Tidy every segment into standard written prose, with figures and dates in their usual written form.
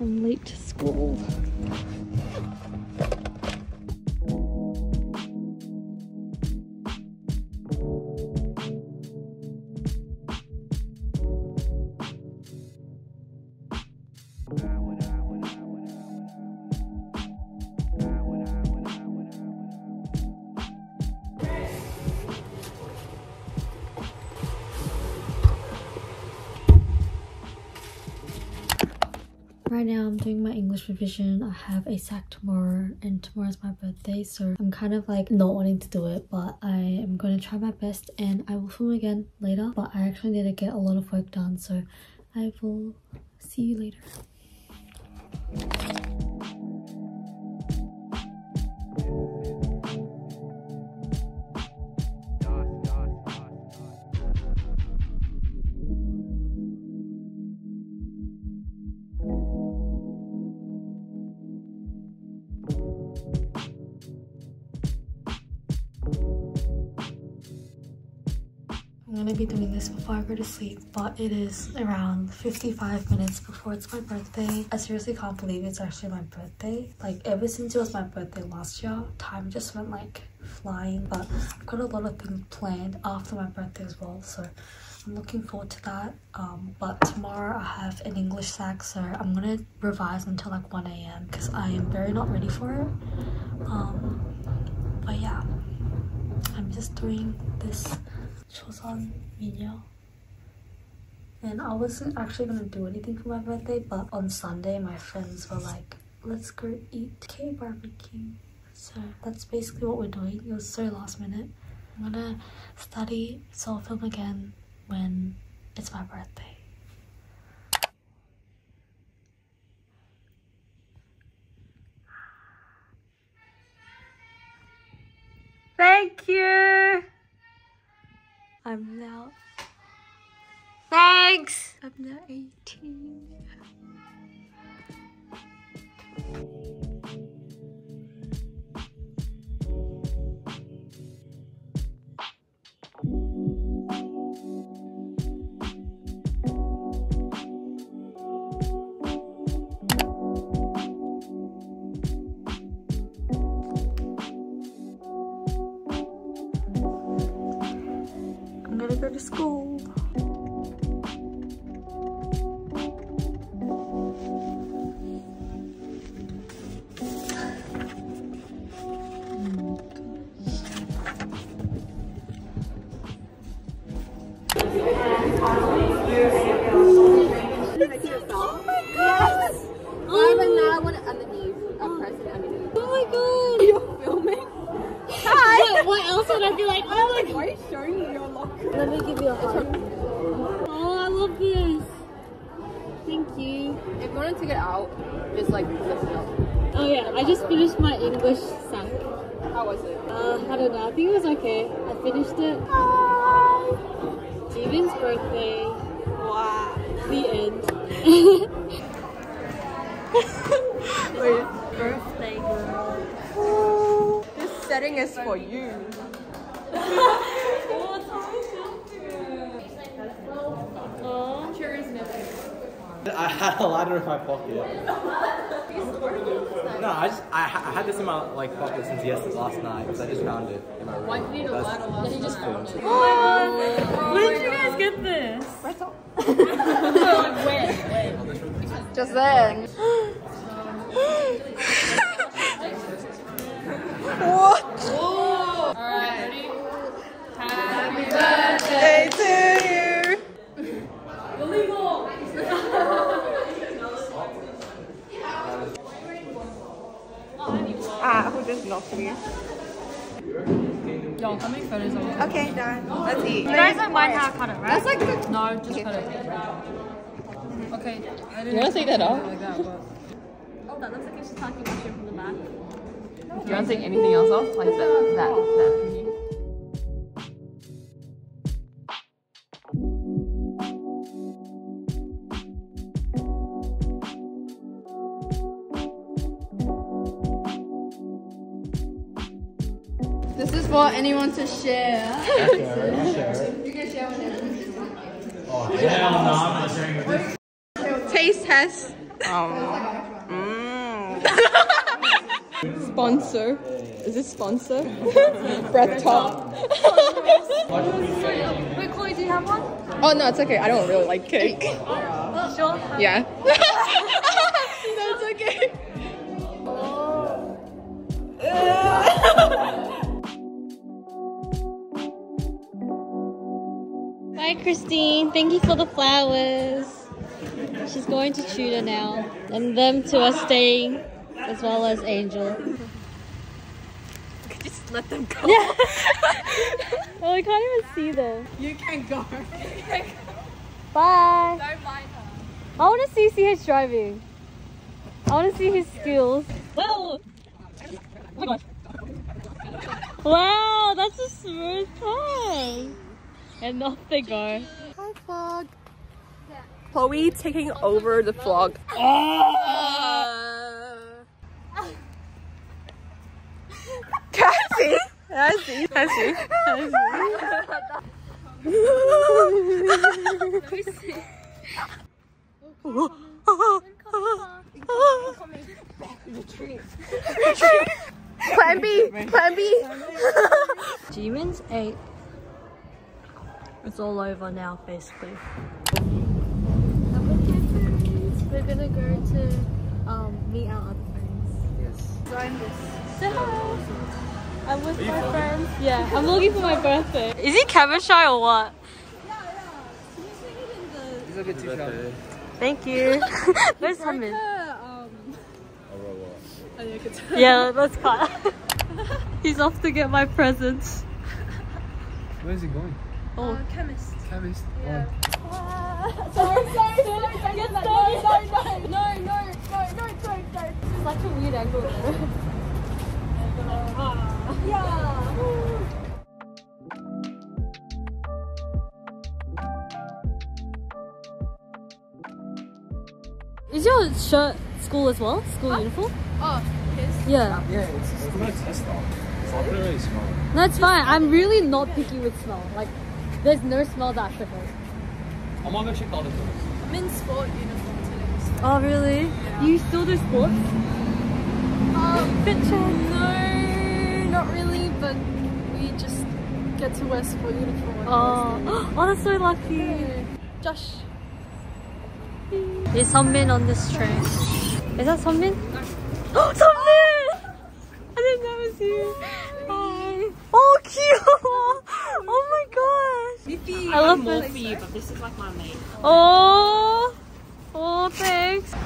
I'm late to school. Right now I'm doing my English revision. I have a SAC tomorrow and tomorrow's my birthday, so I'm kind of like not wanting to do it, but I am going to try my best and I will film again later, but I actually need to get a lot of work done, so I will see you later. I'm gonna be doing this before I go to sleep, but it is around 55 minutes before it's my birthday. I seriously can't believe it's actually my birthday. Like, ever since it was my birthday last year, time just went like flying, but I've got a lot of things planned after my birthday as well, so I'm looking forward to that. But tomorrow I have an English SAC, so I'm gonna revise until like 1 AM because I am very not ready for it. But yeah, I'm just doing this Chosun video, and I wasn't actually gonna do anything for my birthday, but on Sunday my friends were like, let's go eat K-Barbecue, so that's basically what we're doing. It was so last minute. I'm gonna study, so I'll film again when it's my birthday. Thank you! I'm now. Thanks! I'm now 18. Go to school. Oh my gosh! I would not want to underneath a person underneath. Oh my god! Are you filming? Hi! What else would I be like? Oh my god! Let me give you a hug. Oh, I love this. Thank you. If you wanted to get out, just like lift it up. Oh yeah, I just finished my English SAC. How was it? I don't know. I think it was okay. I finished it. Hi! Steven's birthday. Wow. The end. Wait. Birthday girl. Oh, this setting is for you. I had a lighter in my pocket. No, I had this in my pocket since yesterday, last night, because I just found it in my room. Why did you need a lighter last night? Oh, where did you guys get this? Right top. Where? Just then. What? All right. Ready? Happy birthday to you. Who does not please? Yo, how many photos are you? Okay, done. Let's eat. You guys don't mind how I cut it, right? That's like the... No, just okay. Cut it. Okay, I didn't... You want to take that off? Like that, but... Oh, that looks like it's just talking about shit from the back. Do you want to take anything else off? Like that. This is for anyone to share. Okay, share. You can share with everyone. Oh, hell no, I'm not sharing with this. Taste test. Sponsor. Is this sponsor? Breath Top. Wait, Chloe, do you have one? Oh no, it's okay. I don't really like cake. Sure. Yeah. No, it's okay. Bye, Christine. Thank you for the flowers. She's going to Tudor now, and them two are staying, as well as Angel. Just let them go. Yeah. Well, I can't even see them. You can go. Bye. Don't mind her. I want to see CH driving. I want to see his skills. Whoa. Oh my gosh. Wow, that's a smooth climb. And off they go. Hi, vlog. Chloe taking over the vlog. Cassie! Cassie! Cassie! Cassie! Retreat! Retreat! Plan B! Plan B! Demons 8. It's all over now, basically. We're gonna go to meet our other friends. Yes. Join this. Say hello! I'm with my friends. Yeah, I'm looking for my birthday. Is he camera shy or what? Yeah, yeah. Can you sing it in the... He's a bit too shy. Thank you. Where's Hammond? Yeah, let's cut. He's off to get my presents. Where's he going? Oh, chemist. Chemist? Yeah. Sorry, sorry, sorry, sorry, no, no, no, no, sorry, sorry. Such a weird angle. Yeah. Is your shirt school as well? School uniform? Oh, his? Yeah. Yeah, it's not a smell. It's not really small. No, it's fine. I'm really not picky with smell. Like, there's no smell that difficult. I'm gonna check out of those. I'm in sport uniform today. So. Oh, really? Yeah. You still do sports? No, not really, but we just get to wear sport uniform. Oh, oh, that's so lucky. Yeah. Josh. There's Sunmin on this train. Is that Sunmin? No. Oh, Sunmin! I didn't know it was you. Hi. Oh, cute! Oh my gosh! Miffy. I love more for you, but this is like my mate. Oh, oh, thanks. I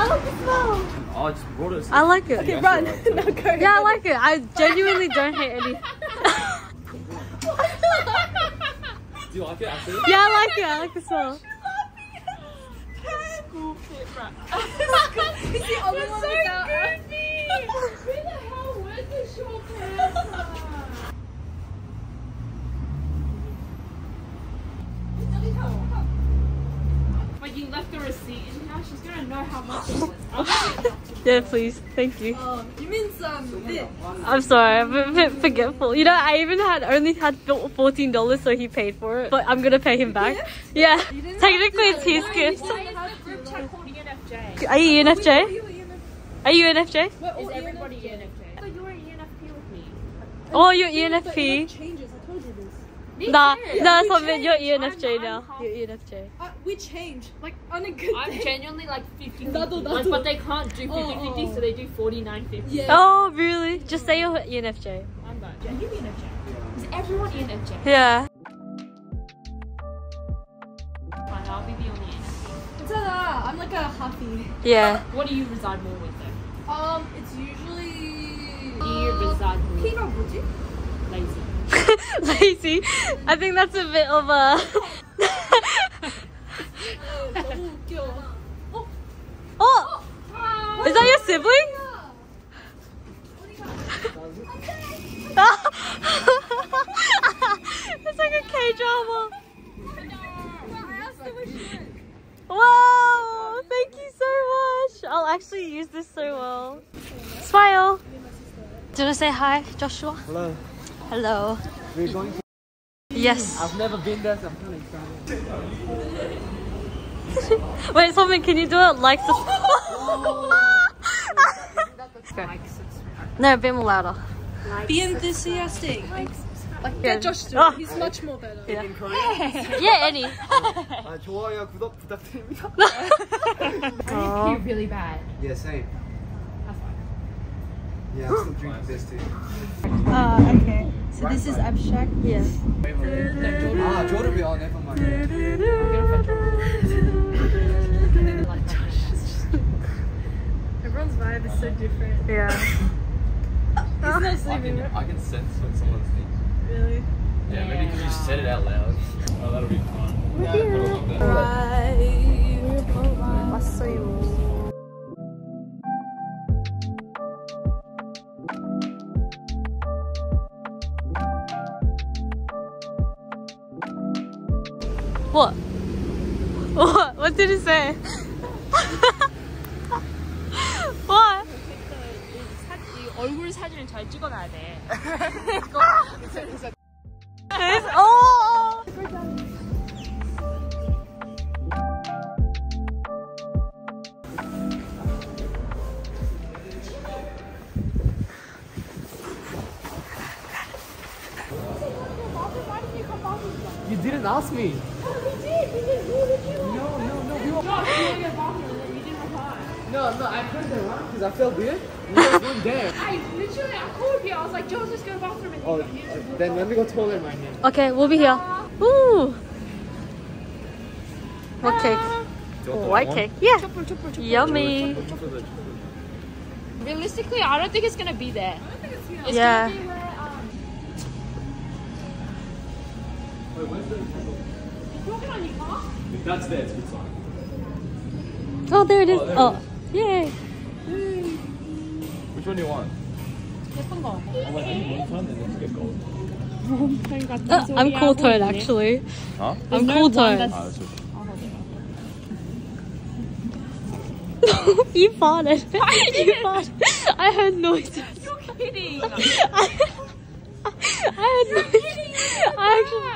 like the smell. I just brought it. I like it. Okay, run. No, go. Yeah, I like it. I genuinely don't hate any. Do you like it? Actually? Yeah, I like it. I like the smell. School fit, right? It's the only one so without goofy. Where the hell were the short pants? But you left the receipt in here. She's gonna know how much it was. Yeah, please. Thank you. Oh, you mean some bit. I'm sorry. I'm a bit forgetful. You know, I even had only had $14, so he paid for it. But I'm gonna pay him back. Yeah. Technically, it's his gift. Are you ENFJ? Are you ENFJ? Is everybody ENFJ? So you're ENFP with me. Oh, you're ENFP. It changes. I told you this. Nah, nah, you're ENFJ now. You're ENFJ. We change, like on a good day. I'm genuinely like 50-50, but they can't do 50-50, so they do 49-50. Oh, really? Just say you're ENFJ. I'm not. Are you ENFJ? Is everyone ENFJ? Yeah. I'll be the only ENFJ. I'm like a happy. Yeah. What do you reside more with though? It's usually... Do you reside more with? K-Barbecue. Lazy. Lazy? I think that's a bit of a... Oh! Is that your sibling? It's like a K-drama. Wow, thank you so much. I'll actually use this so well. Smile. Do you want to say hi, Joshua? Hello. Hello. We're going to... Yes. I've never been there, so I'm kind of excited. Wait, someone, can you do it like this? Okay. No, a bit more louder. Like, be enthusiastic. Like, get Josh to it. He's much more better. Yeah, Eddie. 좋아요, 구독 부탁드립니다. I need to pee really bad. Yeah, same. That's fine. Yeah, I'm still drinking this too. Okay. So right, this is abstract? Yes. Ah, Jordan will be on there for my Everyone's vibe is so different. Yeah. There's no sleeping. I can sense when someone's thinking. Really? Yeah, maybe because you said it out loud. Oh, that'll be fun. Yeah, right. What? What? What did it say? What? Oh! You didn't ask me. No, I heard that wrong because I felt weird. No one there. I called you. I was like, Joe, let's go to the bathroom. And then let me go toilet right now. Okay, we'll be here. Ooh. What cake? White cake. Yeah. Yummy. Realistically, I don't think it's going to be there. I don't think it's here. It's going to be where... Wait, where's the... You're walking on your car? If that's there, it's a good sign. Oh, there it is. Oh, yay. Which one do you want? This one gold. Oh, wait, I need one time and then get gold. Oh my god, that's I'm cool tone actually. Huh? I'm cool tone. You farted. You farted. I heard noises. You're kidding. I heard noises. Kidding. I actually...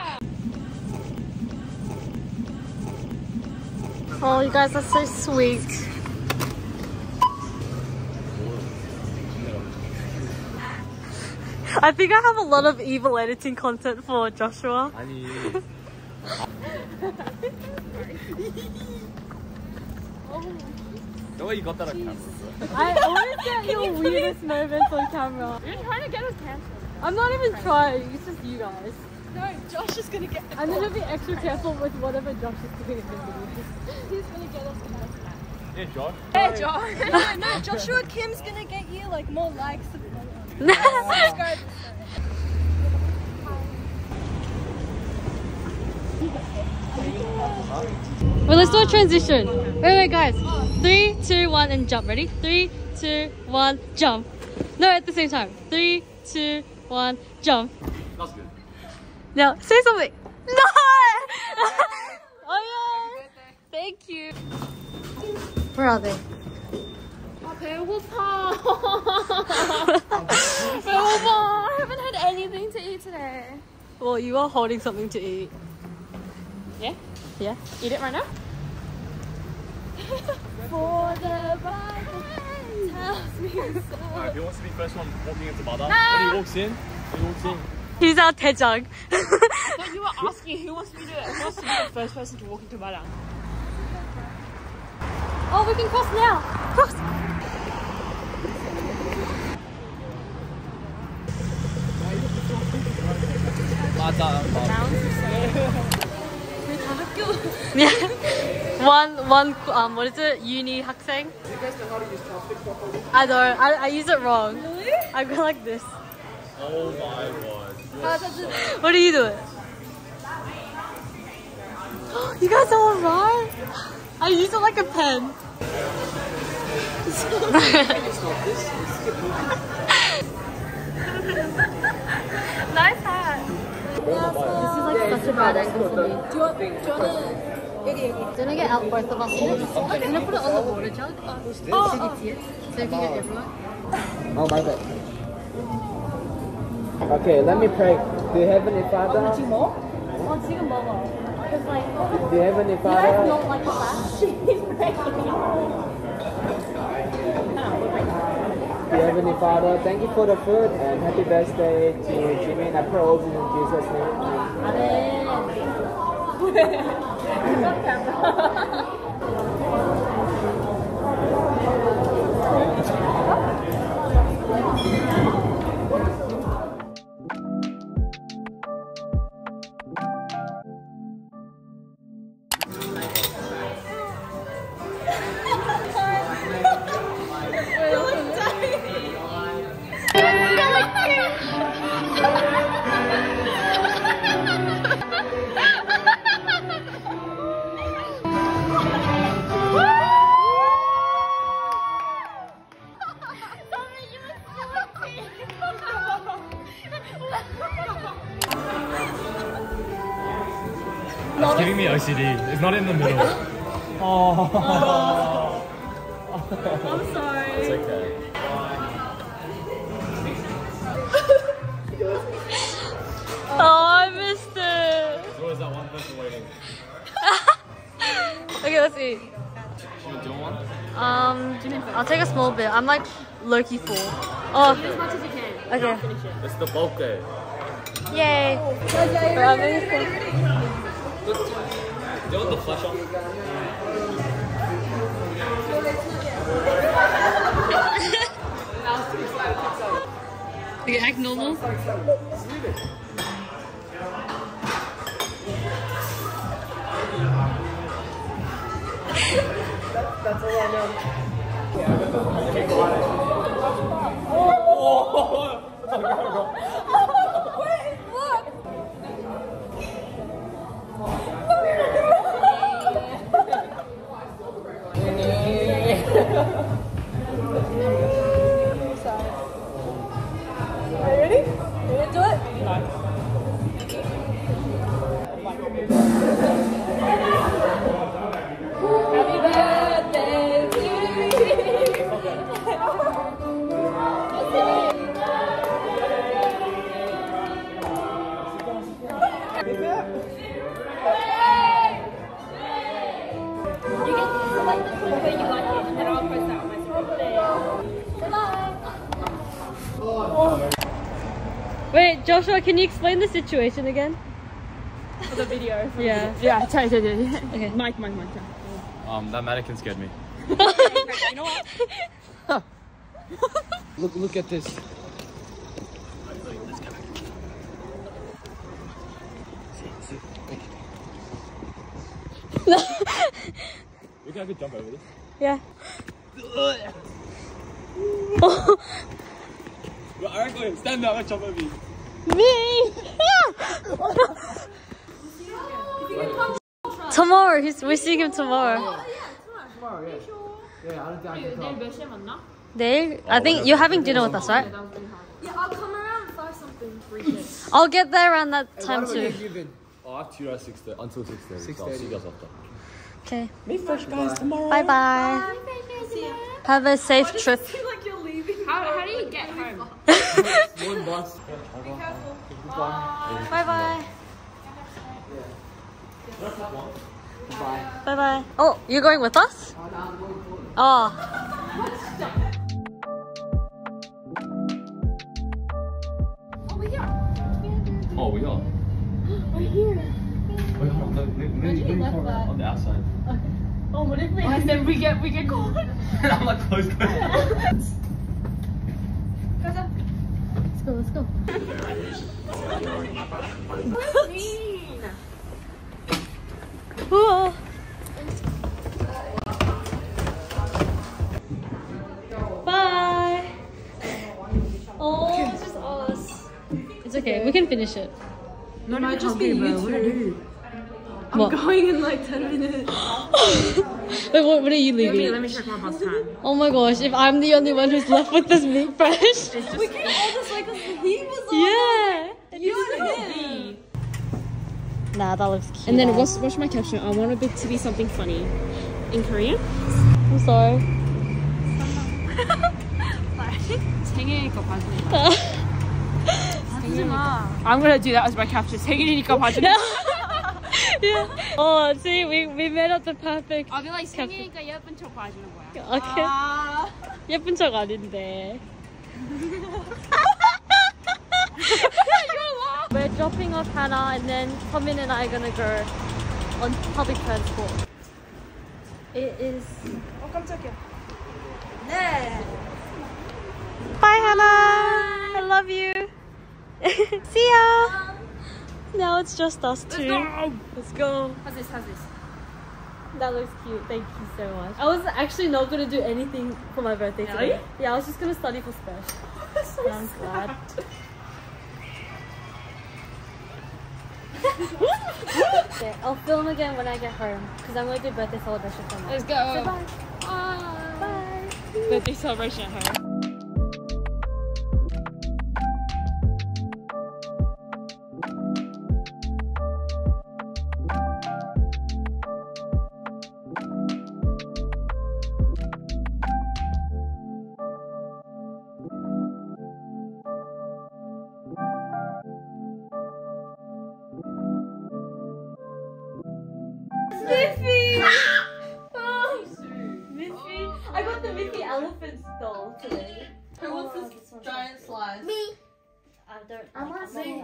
Oh, you guys are so sweet. I think I have a lot of evil editing content for Joshua. The way you got that on camera. I always get your weirdest moments on camera. You're trying to get us cancelled. I'm not even trying, it's just you guys. No, Josh is gonna get. I'm gonna be extra careful with whatever Josh is doing. He's gonna get us tonight. Yeah, Josh. Yeah, Josh. No, Joshua Kim's gonna get you like more likes than the other one. Well, let's do a transition. Wait, guys. 3, 2, 1, and jump. Ready? 3, 2, 1, jump. No, at the same time. 3, 2, 1, jump. That's good. Now, say something! No! Oh yeah! Thank you! Where are they? I haven't had anything to eat today. Well, you are holding something to eat. Yeah? Yeah. Eat it right now? For the Bible tells me so. Alright, who wants to be first one walking into Bada? When he walks in. He's our Taejang. But you were asking who wants to do it. Who wants to be the first person to walk into Bada? Oh, we can cross now. Cross. Yeah. One. What is it? Uni hakseng. You guys know how to use chopstick properly? I don't. I use it wrong. Really? I go like this. Oh my god. What do you do? You guys are alright. I use it like a pen. Nice hat. This is like such a bad angle for me. Do you want to get out both of us? I'm going to put it on the water jug. Who's this? So you can get everyone. Oh my god. Okay, let me pray. Do you have any father? Oh, 지금 먹어. Because like, do you have any father? You guys don't like class. She's do you have any father? Thank you for the food and happy birthday to Jimmy. And I pray all in Jesus' name. Amen. It's giving me OCD. It's not in the middle. Oh. I'm sorry. It's okay. Oh, I missed it. There's always that one person waiting. Okay, let's eat. Should we do one? I'll take a small bit. I'm like low-key full. Oh. Eat as much as you can. Okay. It's the bulk day. Yay. Do you want the flash on? Okay, act normal. That's all I know. Wait, Joshua, can you explain the situation again? For the video. For yeah. The video. Yeah, try. Okay. Mike. That mannequin scared me. You know what? Look at this. See. We can have a jump over this. Yeah. Alright, go ahead. Stand up and jump over me. Tomorrow, we're seeing him tomorrow. Oh, yeah, tomorrow. Yeah, I think you're having dinner with us, right? Yeah, I'll come around and buy something for you. I'll get there around that time too. Oh, I have to at 6:30 until 6:30. So I'll see you guys after. Okay. Meet fresh guys tomorrow. Bye bye. Have a safe trip. How do you get home? One bus. Be careful. Bye. Bye. Oh, you're going with us? Oh. Oh, we are. We're here. Wait, hold on. On the outside. Okay. Oh, what if we? And then we get caught. I'm like close. Let's go. Cool. Bye. Oh, it's just us. It's okay. We can finish it. No, just be you two. I'm going in like 10 minutes. Wait, what are you leaving? Let me check my bus time. Oh my gosh, if I'm the only one who's left with this meat fresh. We can all just like, he was on. Yeah. You and nah, that looks cute. And then watch my caption. I want it to be something funny. In Korean? I'm sorry. I'm gonna do that as my caption. Yeah. Oh, see, we made up the perfect. I'll be like, 생일이니까 예쁜 척 봐주는 거야. Okay. 예쁜 척 아닌데. We're dropping off Hannah, and then Tommy and I are gonna go on public transport. It is. Oh, 깜짝이야. 네. Bye, Hannah. I love you. See ya. Now it's just us two. Let's go. How's this? That looks cute. Thank you so much. I was actually not going to do anything for my birthday today. Yeah, I was just going to study for special. That's so sad. Glad. Okay, I'll film again when I get home because I'm going to do birthday celebration for my. Let's go. So bye. Bye. Birthday celebration at home. Miffy! Oh. Miffy! I got the Miffy elephant doll today. Who wants this giant slice? Me! I don't. I want to say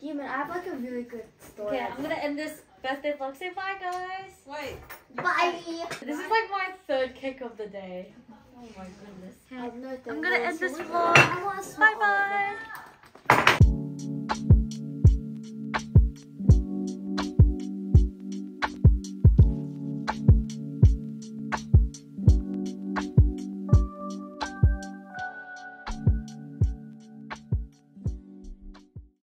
Demon, I have like a really good story. Okay, I'm gonna end this birthday vlog. Say bye, guys! Wait. Bye! This is like my third cake of the day. Oh my goodness. I'm gonna end this vlog. Bye bye!